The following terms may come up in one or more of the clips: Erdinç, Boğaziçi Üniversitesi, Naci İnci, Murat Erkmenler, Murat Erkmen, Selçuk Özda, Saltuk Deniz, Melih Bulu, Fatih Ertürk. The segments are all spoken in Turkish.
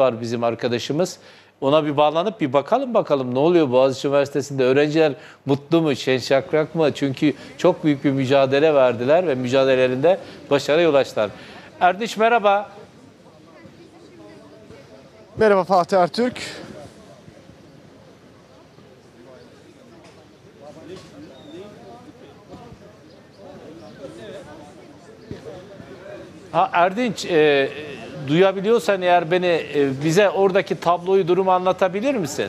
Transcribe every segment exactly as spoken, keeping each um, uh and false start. var bizim arkadaşımız. Ona bir bağlanıp bir bakalım bakalım ne oluyor Boğaziçi Üniversitesi'nde, öğrenciler mutlu mu, şenşakrak mı? Çünkü çok büyük bir mücadele verdiler ve mücadelelerinde başarıya ulaştılar. Erdinç merhaba. Merhaba Fatih Ertürk. Ha, Erdinç, e, duyabiliyorsan eğer beni, e, bize oradaki tabloyu, durumu anlatabilir misin?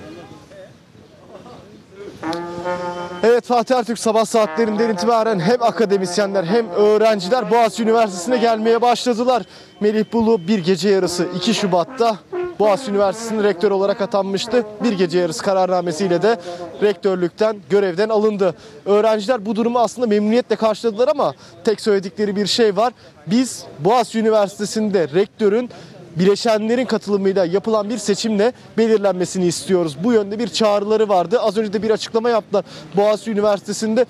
Evet Fatih Ertürk, sabah saatlerinden itibaren hem akademisyenler hem öğrenciler Boğaziçi Üniversitesi'ne gelmeye başladılar. Melih Bulu bir gece yarısı iki Şubat'ta Boğaziçi Üniversitesi'nin rektörü olarak atanmıştı. Bir gece yarısı kararnamesiyle de rektörlükten, görevden alındı. Öğrenciler bu durumu aslında memnuniyetle karşıladılar ama tek söyledikleri bir şey var. Biz Boğaziçi Üniversitesi'nde rektörün bileşenlerin katılımıyla yapılan bir seçimle belirlenmesini istiyoruz. Bu yönde bir çağrıları vardı. Az önce de bir açıklama yaptılar. Boğaziçi Üniversitesi'nde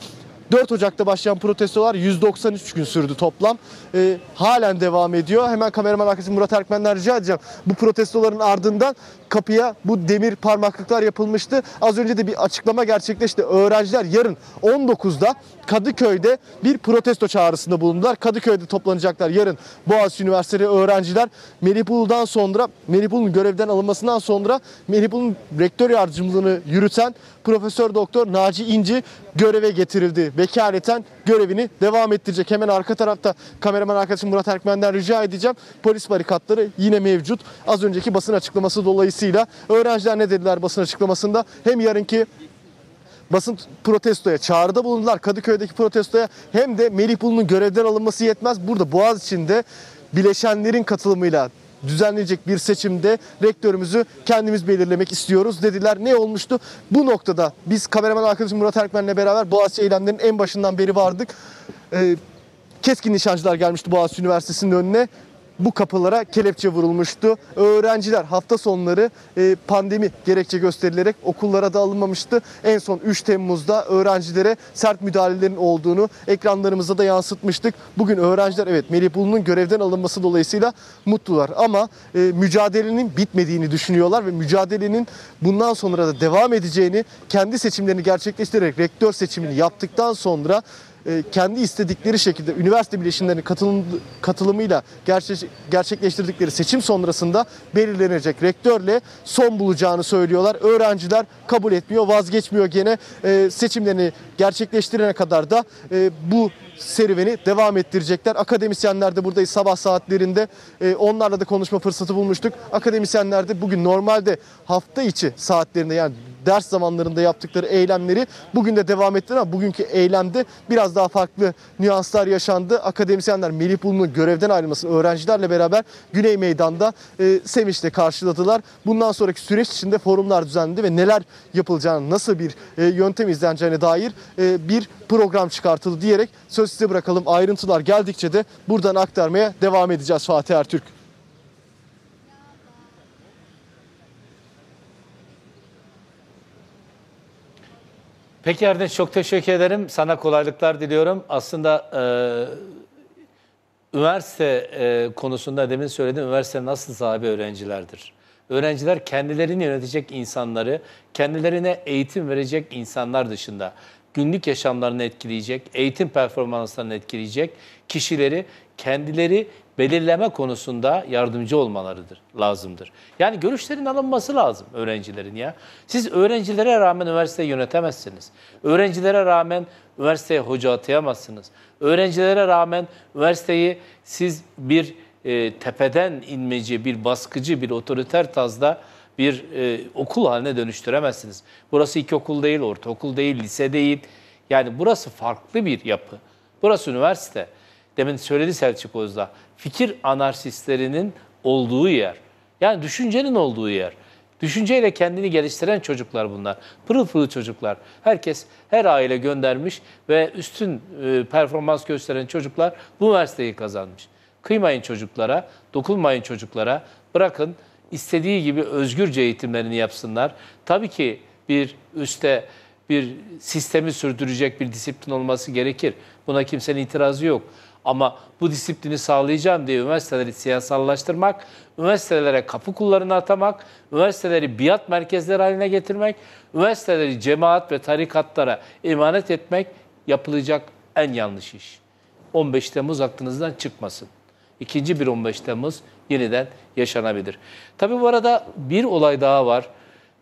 dört Ocak'ta başlayan protestolar yüz doksan üç gün sürdü toplam. E, halen devam ediyor. Hemen kameraman arkadaşım Murat Erkmenler rica edeceğim. Bu protestoların ardından kapıya bu demir parmaklıklar yapılmıştı. Az önce de bir açıklama gerçekleşti. Öğrenciler yarın on dokuzda Kadıköy'de bir protesto çağrısında bulundular. Kadıköy'de toplanacaklar yarın Boğaziçi Üniversitesi öğrenciler. Melih Bulu'dan sonra, Melih Bulu'nun görevden alınmasından sonra Melih Bulu'nun rektör yardımcılığını yürüten Profesör Doktor Naci İnci göreve getirildi. Vekaleten görevini devam ettirecek. Hemen arka tarafta kameraman arkadaşım Murat Erkmen'den rica edeceğim. Polis barikatları yine mevcut. Az önceki basın açıklaması dolayısıyla öğrenciler ne dediler basın açıklamasında? Hem yarınki basın protestoya çağrıda bulundular, Kadıköy'deki protestoya, hem de Melih Bulu'nun görevden alınması yetmez. Burada Boğaziçi'nde bileşenlerin katılımıyla düzenlenecek bir seçimde rektörümüzü kendimiz belirlemek istiyoruz dediler. Ne olmuştu? Bu noktada biz kameraman arkadaşım Murat Erkmen'le beraber Boğaziçi eylemlerinin en başından beri vardık. Ee, keskin nişancılar gelmişti Boğaziçi Üniversitesi'nin önüne. Bu kapılara kelepçe vurulmuştu. Öğrenciler hafta sonları pandemi gerekçe gösterilerek okullara da alınmamıştı. En son üç Temmuz'da öğrencilere sert müdahalelerin olduğunu ekranlarımıza da yansıtmıştık. Bugün öğrenciler evet Melih Bulu'nun görevden alınması dolayısıyla mutlular. Ama e, mücadelenin bitmediğini düşünüyorlar ve mücadelenin bundan sonra da devam edeceğini, kendi seçimlerini gerçekleştirerek rektör seçimini yaptıktan sonra kendi istedikleri şekilde üniversite bileşimlerinin katılım, katılımıyla gerçekleştirdikleri seçim sonrasında belirlenecek rektörle son bulacağını söylüyorlar. Öğrenciler kabul etmiyor, vazgeçmiyor gene. E, seçimlerini gerçekleştirene kadar da e, bu serüveni devam ettirecekler. Akademisyenler de buradayız sabah saatlerinde. E, onlarla da konuşma fırsatı bulmuştuk. Akademisyenler de bugün normalde hafta içi saatlerinde, yani ders zamanlarında yaptıkları eylemleri bugün de devam ettiler ama bugünkü eylemde biraz daha farklı nüanslar yaşandı. Akademisyenler Melih Bulu'nun görevden ayrılmasını öğrencilerle beraber Güney Meydan'da e, sevinçle karşıladılar. Bundan sonraki süreç içinde forumlar düzenlendi ve neler yapılacağını, nasıl bir e, yöntem izleneceğine dair e, bir program çıkartıldı diyerek söz size bırakalım. Ayrıntılar geldikçe de buradan aktarmaya devam edeceğiz Fatih Ertürk. Peki Erdinç, çok teşekkür ederim. Sana kolaylıklar diliyorum. Aslında e, üniversite e, konusunda demin söyledim. Üniversitenin asıl sahibi öğrencilerdir. Öğrenciler kendilerini yönetecek insanları, kendilerine eğitim verecek insanlar dışında günlük yaşamlarını etkileyecek, eğitim performanslarını etkileyecek kişileri kendileri belirleme konusunda yardımcı olmalarıdır, lazımdır. Yani görüşlerin alınması lazım öğrencilerin ya. Siz öğrencilere rağmen üniversiteyi yönetemezsiniz. Öğrencilere rağmen üniversiteye hoca atayamazsınız. Öğrencilere rağmen üniversiteyi siz bir e, tepeden inmeci, bir baskıcı, bir otoriter tarzda bir e, okul haline dönüştüremezsiniz. Burası ilkokul değil, ortaokul değil, lise değil. Yani burası farklı bir yapı. Burası üniversite. Demin söyledi Selçuk Özda. Fikir anarşistlerinin olduğu yer. Yani düşüncenin olduğu yer. Düşünceyle kendini geliştiren çocuklar bunlar. Pırıl pırıl çocuklar. Herkes, her aile göndermiş ve üstün e, performans gösteren çocuklar bu üniversiteyi kazanmış. Kıymayın çocuklara, dokunmayın çocuklara. Bırakın istediği gibi özgürce eğitimlerini yapsınlar. Tabii ki bir üste, bir sistemi sürdürecek bir disiplin olması gerekir. Buna kimsenin itirazı yok. Ama bu disiplini sağlayacağım diye üniversiteleri siyasallaştırmak, üniversitelere kapı kullarını atamak, üniversiteleri biat merkezleri haline getirmek, üniversiteleri cemaat ve tarikatlara emanet etmek yapılacak en yanlış iş. on beş Temmuz aklınızdan çıkmasın. İkinci bir on beş Temmuz yeniden yaşanabilir. Tabii bu arada bir olay daha var.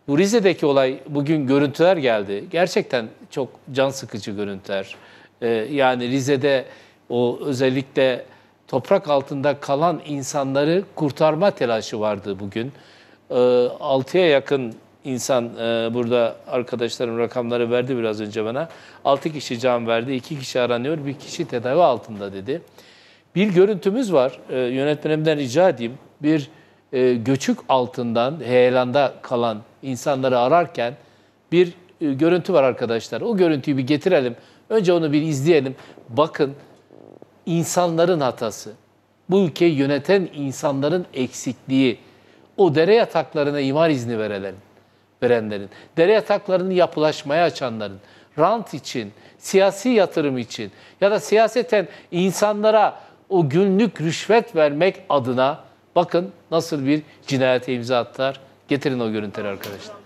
Bu Rize'deki olay, bugün görüntüler geldi. Gerçekten çok can sıkıcı görüntüler. Ee, yani Rize'de o özellikle toprak altında kalan insanları kurtarma telaşı vardı bugün. Ee, altıya yakın insan, e, burada arkadaşlarım rakamları verdi biraz önce bana. altı kişi can verdi, iki kişi aranıyor, bir kişi tedavi altında dedi. Bir görüntümüz var, ee, yönetmenimden rica edeyim. Bir e, göçük altından, heyelanda kalan insanları ararken bir e, görüntü var arkadaşlar. O görüntüyü bir getirelim. Önce onu bir izleyelim. Bakın, insanların hatası, bu ülkeyi yöneten insanların eksikliği, o dere yataklarına imar izni verenlerin, verenlerin, dere yataklarını yapılaşmaya açanların, rant için, siyasi yatırım için ya da siyaseten insanlara o günlük rüşvet vermek adına bakın nasıl bir cinayete imza attılar. Getirin o görüntüleri arkadaşlar.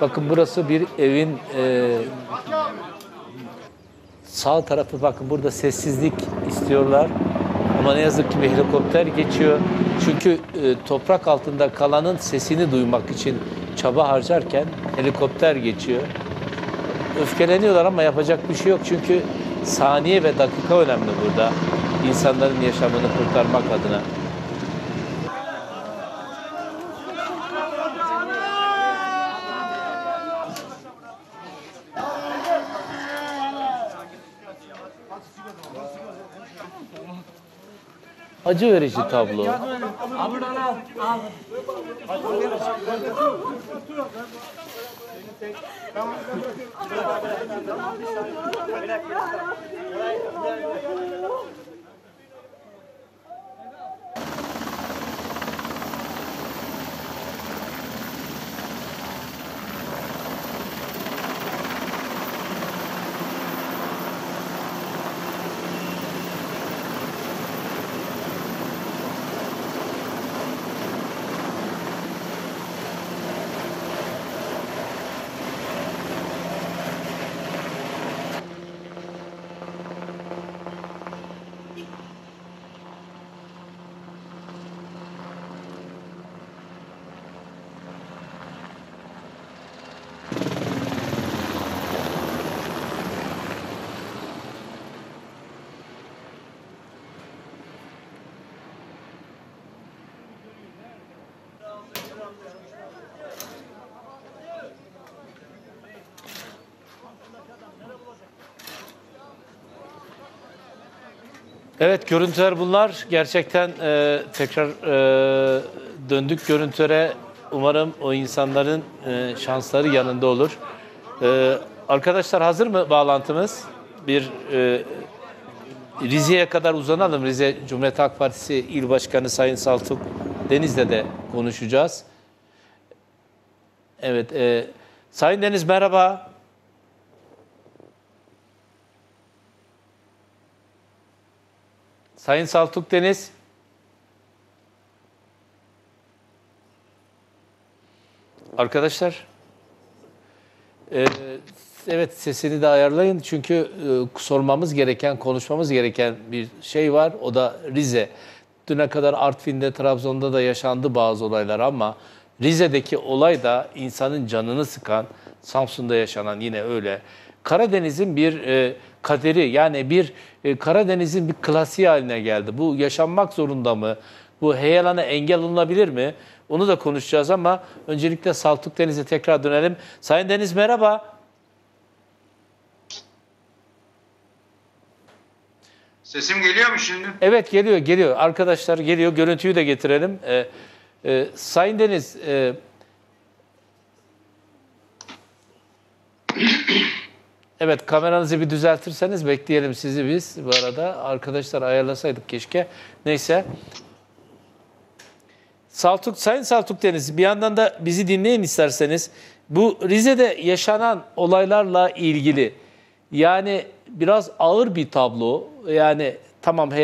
Bakın burası bir evin e, sağ tarafı, bakın burada sessizlik istiyorlar. Ama ne yazık ki bir helikopter geçiyor. Çünkü e, toprak altında kalanın sesini duymak için çaba harcarken helikopter geçiyor. Öfkeleniyorlar ama yapacak bir şey yok. Çünkü saniye ve dakika önemli burada. İnsanların yaşamını kurtarmak adına. Acı verici tablo. Evet, görüntüler bunlar. Gerçekten e, tekrar e, döndük görüntülere. Umarım o insanların e, şansları yanında olur. E, arkadaşlar hazır mı bağlantımız? Bir e, Rize'ye kadar uzanalım. Rize Cumhuriyet Halk Partisi İl Başkanı Sayın Saltuk Deniz'le de konuşacağız. Evet, e, Sayın Deniz merhaba. Sayın Saltuk Deniz. Arkadaşlar. E, evet, sesini de ayarlayın. Çünkü e, sormamız gereken, konuşmamız gereken bir şey var. O da Rize. Düne kadar Artvin'de, Trabzon'da da yaşandı bazı olaylar ama Rize'deki olay da insanın canını sıkan, Samsun'da yaşanan yine öyle. Karadeniz'in bir e, kaderi, yani bir e, Karadeniz'in bir klasiği haline geldi. Bu yaşanmak zorunda mı? Bu heyelana engel olunabilir mi? Onu da konuşacağız ama öncelikle Saltuk Deniz'e tekrar dönelim. Sayın Deniz merhaba. Sesim geliyor mu şimdi? Evet, geliyor, geliyor. Arkadaşlar geliyor. Görüntüyü de getirelim. Ee, e, Sayın Deniz, e, Evet, kameranızı bir düzeltirseniz bekleyelim sizi biz. Bu arada arkadaşlar ayarlasaydık keşke. Neyse. Saltuk, Sayın Saltuk Deniz, bir yandan da bizi dinleyin isterseniz. Bu Rize'de yaşanan olaylarla ilgili yani biraz ağır bir tablo. Yani tamam,